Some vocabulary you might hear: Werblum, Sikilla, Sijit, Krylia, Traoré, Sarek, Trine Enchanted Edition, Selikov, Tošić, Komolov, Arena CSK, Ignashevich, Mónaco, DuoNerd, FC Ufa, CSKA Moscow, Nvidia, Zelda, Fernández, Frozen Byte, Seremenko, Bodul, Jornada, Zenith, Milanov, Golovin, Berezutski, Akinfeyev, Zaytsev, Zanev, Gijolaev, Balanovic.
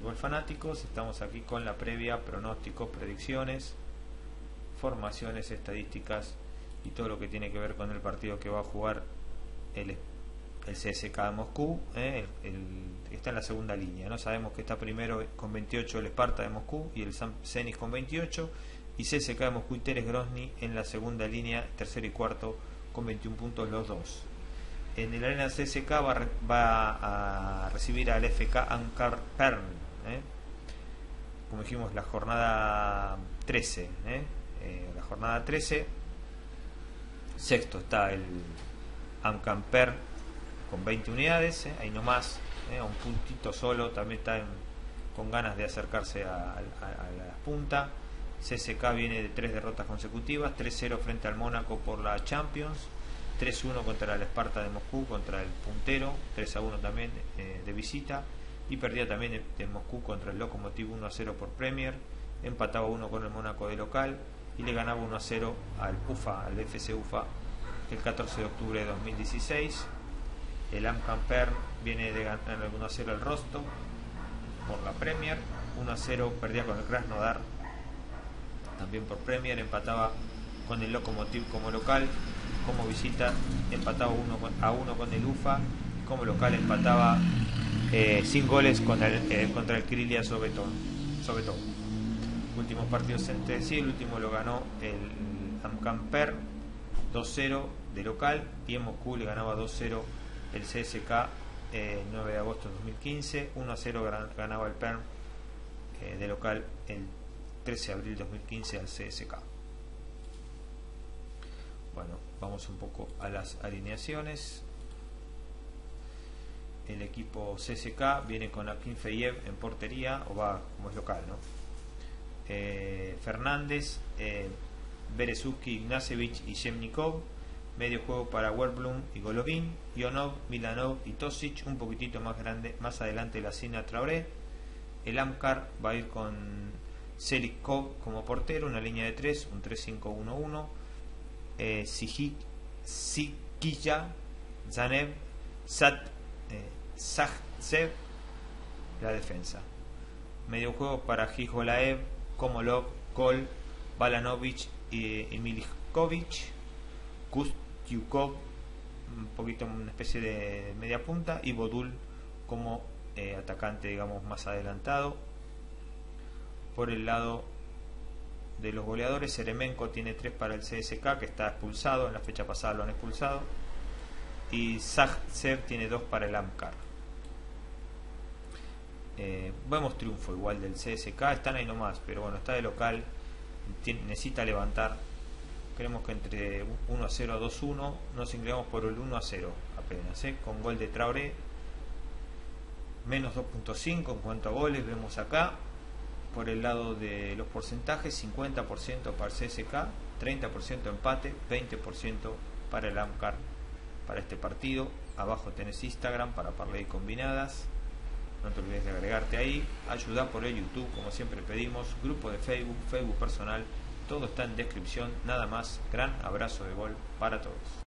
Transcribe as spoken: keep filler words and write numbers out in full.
Fútbol Fanáticos. Estamos aquí con la previa, pronósticos, predicciones, formaciones, estadísticas y todo lo que tiene que ver con el partido que va a jugar el, el C S K A de Moscú. ¿eh? El, el, está en la segunda línea, ¿no? Sabemos que está primero con veintiocho el Spartak de Moscú y el Zenith con veintiocho, y C S K A de Moscú y Teres Grozny en la segunda línea, tercero y cuarto con veintiún puntos los dos. En el Arena C S K va, va a recibir al F K Amkar Perm, ¿eh? como dijimos, la jornada trece, ¿eh? Eh, la jornada trece, sexto está el Amkar Perm con veinte unidades, ¿eh? ahí nomás, ¿eh? a un puntito solo, también está en, con ganas de acercarse a, a, a la punta. C S K viene de tres derrotas consecutivas, tres cero frente al Mónaco por la Champions, tres uno contra el Spartak de Moscú, contra el puntero, tres a uno también eh, de visita, y perdía también en Moscú contra el Lokomotiv uno a cero por Premier, empataba uno con el Mónaco de local y le ganaba uno a cero al Ufa, al F C Ufa, el catorce de octubre de dos mil dieciséis. El Amkar Perm viene de ganar uno a cero al Rostov por la Premier, uno a cero perdía con el Krasnodar también por Premier, empataba con el Lokomotiv como local, como visita empataba uno a uno con el Ufa, como local empataba eh, sin goles con el, eh, contra el Krylia sobre todo. Últimos partidos entre sí, el último lo ganó el Amkar Perm dos cero de local, y en Moscú le ganaba dos cero el C S K eh, nueve de agosto de dos mil quince, uno a cero ganaba el Perm eh, de local el trece de abril de dos mil quince al C S K A. Bueno, vamos un poco a las alineaciones. El equipo C S K A viene con Akinfeyev en portería, o va como es local, ¿no? Eh, Fernández, eh, Berezutski, Ignashevich y Semnikov. Medio juego para Werblum y Golovin. Ionov, Milanov y Tošić. Un poquitito más grande, más adelante la Sina Traoré. El Amkar va a ir con Selikov como portero, una línea de tres, un tres cinco uno uno, eh, Sijit, Sikilla, Zanev, Sat, eh, Zaytsev, la defensa. Medio juego para Gijolaev, Komolov, Gol, Balanovic y, y Milikovic, Kustyukov, un poquito una especie de media punta, y Bodul como eh, atacante, digamos, más adelantado. Por el lado de los goleadores, Seremenko tiene tres para el C S K A, que está expulsado, en la fecha pasada lo han expulsado, y Zaytsev tiene dos para el Amkar. Eh, vemos triunfo igual del C S K A, están ahí nomás, pero bueno, está de local, tiene, necesita levantar. Creemos que entre uno a cero a dos uno, nos inclinamos por el uno a cero apenas, ¿eh? con gol de Traoré, menos dos punto cinco en cuanto a goles, vemos acá. Por el lado de los porcentajes, cincuenta por ciento para el C S K A, treinta por ciento empate, veinte por ciento para el Amkar para este partido. Abajo tenés Instagram para Parley Combinadas, no te olvides de agregarte ahí, ayuda por el YouTube como siempre pedimos, grupo de Facebook, Facebook personal, todo está en descripción, nada más. Gran abrazo de gol para todos.